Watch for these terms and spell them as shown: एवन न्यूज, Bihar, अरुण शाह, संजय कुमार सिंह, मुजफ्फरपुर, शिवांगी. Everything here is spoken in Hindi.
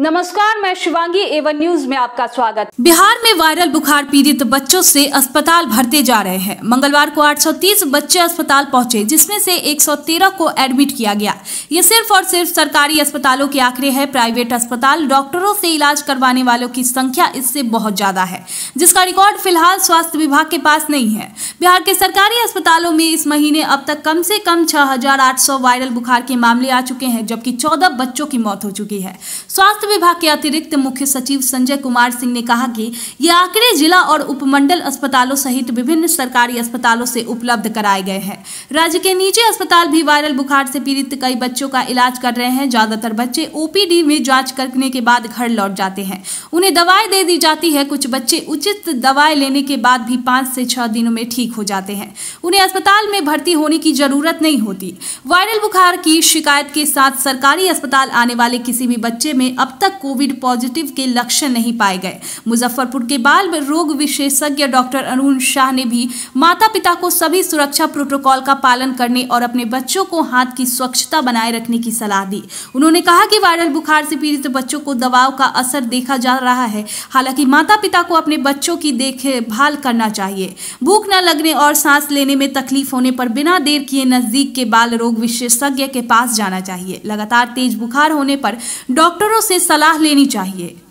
नमस्कार, मैं शिवांगी एवन न्यूज में आपका स्वागत। बिहार में वायरल बुखार पीड़ित बच्चों से अस्पताल भरते जा रहे हैं। मंगलवार को 830 बच्चे अस्पताल पहुंचे, जिसमें से 113 को एडमिट किया गया। ये सिर्फ और सिर्फ सरकारी अस्पतालों के आंकड़े हैं। प्राइवेट अस्पताल डॉक्टरों से इलाज करवाने वालों की संख्या इससे बहुत ज्यादा है, जिसका रिकॉर्ड फिलहाल स्वास्थ्य विभाग के पास नहीं है। बिहार के सरकारी अस्पतालों में इस महीने अब तक कम से कम 6,800 वायरल बुखार के मामले आ चुके हैं, जबकि 14 बच्चों की मौत हो चुकी है। स्वास्थ्य विभाग के अतिरिक्त मुख्य सचिव संजय कुमार सिंह ने कहा कि ये आंकड़े जिला और उपमंडल अस्पतालों सहित विभिन्न सरकारी अस्पतालों से उपलब्ध कराए गए हैं। राज्य के निजी अस्पताल भी वायरल बुखार से पीड़ित कई बच्चों का इलाज कर रहे हैं। ज्यादातर बच्चे ओपीडी में जाँच करने के बाद घर लौट जाते हैं, उन्हें दवाएं दे दी जाती है। कुछ बच्चे उचित दवाएं लेने के बाद भी 5 से 6 दिनों में ठीक हो जाते हैं। उन्हें अस्पताल में भर्ती होने की जरूरत नहीं होती। वायरल बुखार की शिकायत के साथ सरकारी अस्पताल आने वाले किसी भी बच्चे में अब तक कोविड पॉजिटिव के लक्षण नहीं पाए गए। मुजफ्फरपुर के बाल रोग विशेषज्ञ डॉक्टर अरुण शाह ने भी माता पिता को सभी सुरक्षा प्रोटोकॉल का पालन करने और अपने बच्चों को हाथ की स्वच्छता बनाए रखने की सलाह दी। उन्होंने कहा कि वायरल बुखार से पीड़ित बच्चों को दवाओं का असर देखा जा रहा है। हालांकि माता पिता को अपने बच्चों की देखभाल करना चाहिए। भूख न लगने और सांस लेने में तकलीफ होने पर बिना देर किए नजदीक के बाल रोग विशेषज्ञ के पास जाना चाहिए। लगातार तेज बुखार होने पर डॉक्टरों से सलाह लेनी चाहिए।